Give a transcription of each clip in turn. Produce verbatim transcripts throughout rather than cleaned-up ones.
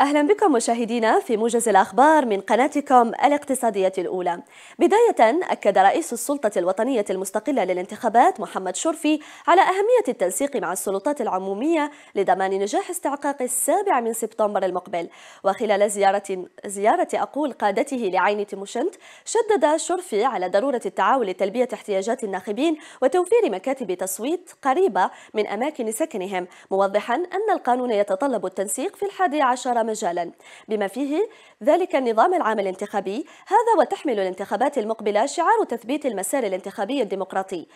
أهلا بكم مشاهدينا في موجز الأخبار من قناتكم الاقتصادية الأولى. بداية، أكد رئيس السلطة الوطنية المستقلة للانتخابات محمد شرفي على أهمية التنسيق مع السلطات العمومية لضمان نجاح استحقاق السابع من سبتمبر المقبل. وخلال زيارة زيارة أقول قادته لعين تيموشنت، شدد شرفي على ضرورة التعاون لتلبية احتياجات الناخبين وتوفير مكاتب تصويت قريبة من أماكن سكنهم، موضحا أن القانون يتطلب التنسيق في الحادي عشر مجالا بما فيه ذلك النظام العام الانتخابي. هذا وتحمل الانتخابات المقبلة شعار تثبيت المسار الانتخابي الديمقراطي،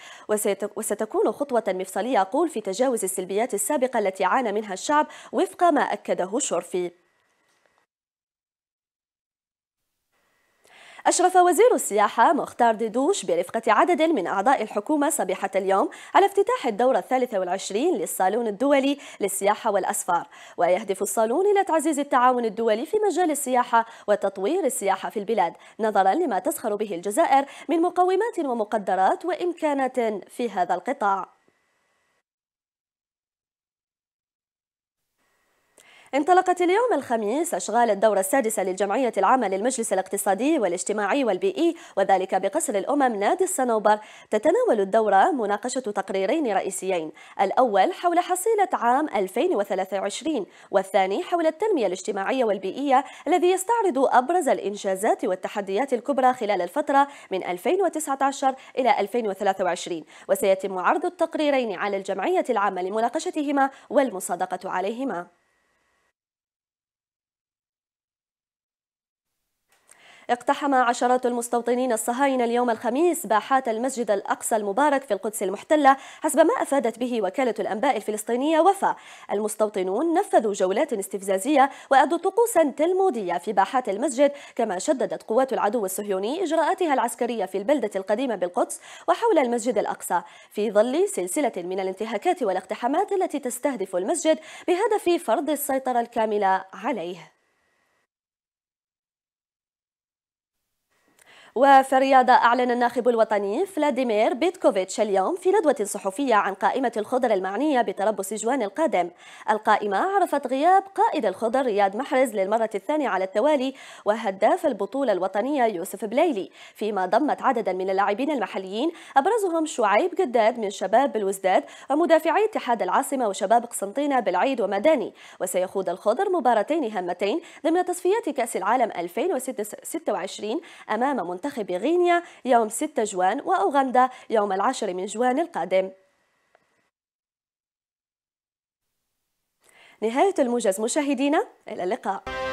وستكون خطوة مفصلية أقول في تجاوز السلبيات السابقة التي عانى منها الشعب، وفق ما أكده شرفي. أشرف وزير السياحة مختار ددوش برفقة عدد من أعضاء الحكومة صبيحة اليوم على افتتاح الدورة الثالثة والعشرين للصالون الدولي للسياحة والأسفار، ويهدف الصالون إلى تعزيز التعاون الدولي في مجال السياحة وتطوير السياحة في البلاد، نظرا لما تسخر به الجزائر من مقومات ومقدرات وإمكانات في هذا القطاع. انطلقت اليوم الخميس أشغال الدورة السادسة للجمعية العامة للمجلس الاقتصادي والاجتماعي والبيئي، وذلك بقصر الأمم نادي الصنوبر. تتناول الدورة مناقشة تقريرين رئيسيين، الأول حول حصيلة عام ألفين وثلاثة وعشرين، والثاني حول التنمية الاجتماعية والبيئية، الذي يستعرض أبرز الإنجازات والتحديات الكبرى خلال الفترة من ألفين وتسعة عشر إلى ألفين وثلاثة وعشرين، وسيتم عرض التقريرين على الجمعية العامة لمناقشتهما والمصادقة عليهما. اقتحم عشرات المستوطنين الصهاينة اليوم الخميس باحات المسجد الأقصى المبارك في القدس المحتلة، حسب ما أفادت به وكالة الأنباء الفلسطينية وفا. المستوطنون نفذوا جولات استفزازية وأدوا طقوسا تلمودية في باحات المسجد، كما شددت قوات العدو الصهيوني إجراءاتها العسكرية في البلدة القديمة بالقدس وحول المسجد الأقصى، في ظل سلسلة من الانتهاكات والاقتحامات التي تستهدف المسجد بهدف فرض السيطرة الكاملة عليه. وفي الرياضة، أعلن الناخب الوطني فلاديمير بيتكوفيتش اليوم في ندوة صحفية عن قائمة الخضر المعنية بتربص جوان القادم. القائمة عرفت غياب قائد الخضر رياض محرز للمرة الثانية على التوالي وهداف البطولة الوطنية يوسف بليلي، فيما ضمت عددا من اللاعبين المحليين أبرزهم شعيب قداد من شباب بلوزداد ومدافعي اتحاد العاصمة وشباب قسنطينة بالعيد ومداني. وسيخوض الخضر مباراتين هامتين ضمن تصفيات كأس العالم ألفين وستة وعشرين أمام منتخب منتخب غينيا يوم ستة جوان وأوغندا يوم العاشر من جوان القادم. نهاية الموجز مشاهدينا، إلى اللقاء.